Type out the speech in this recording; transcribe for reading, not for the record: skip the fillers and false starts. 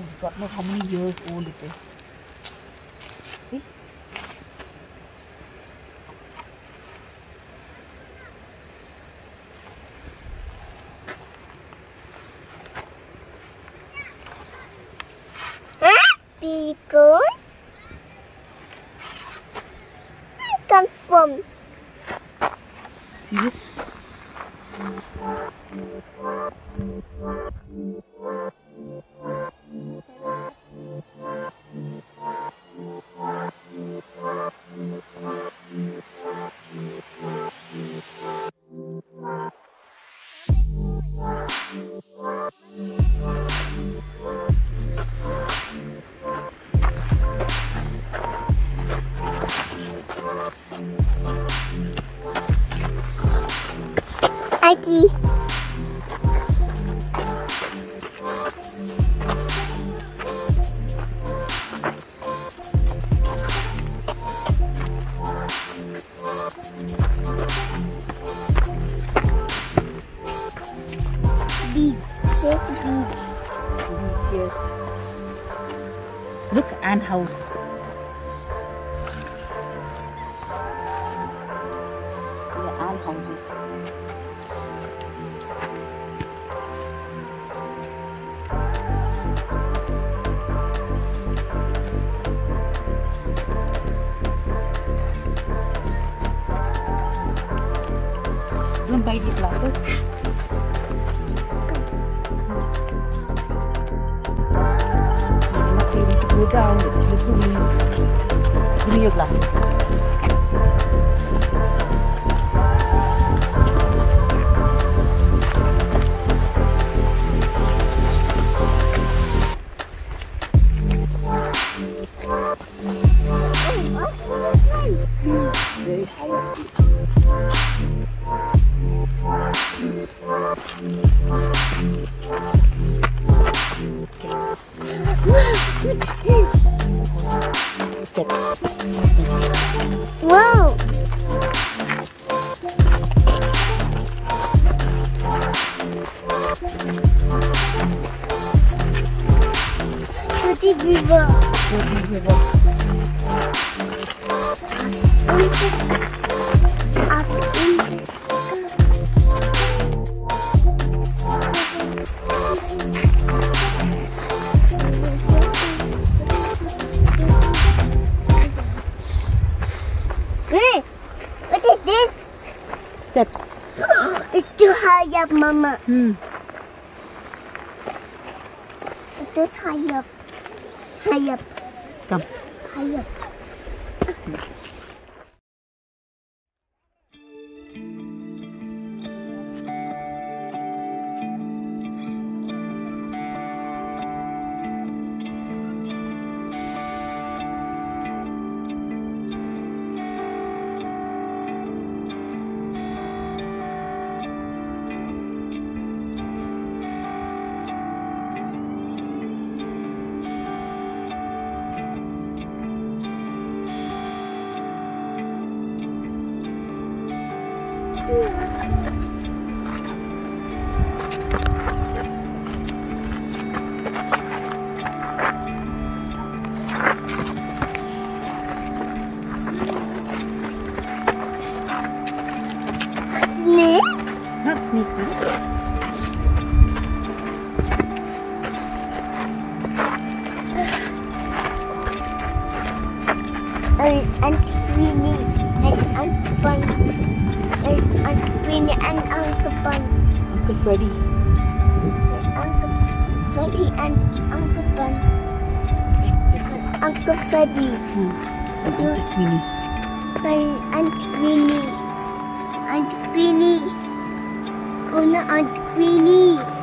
is God knows how many years old it is. See? Pico, I come from. See this? Auntie. Beads. Yes, beads. Yes. Look, Ann house. The Ann houses. Don't buy the glasses. Go down, look for me. Give me your glasses. Very high. Step. Whoa! Pretty river. Up in this. Steps. It's too high up, Mama. It's just high up. High up. Come. High up. Uncle Freddy. Aunt Queenie.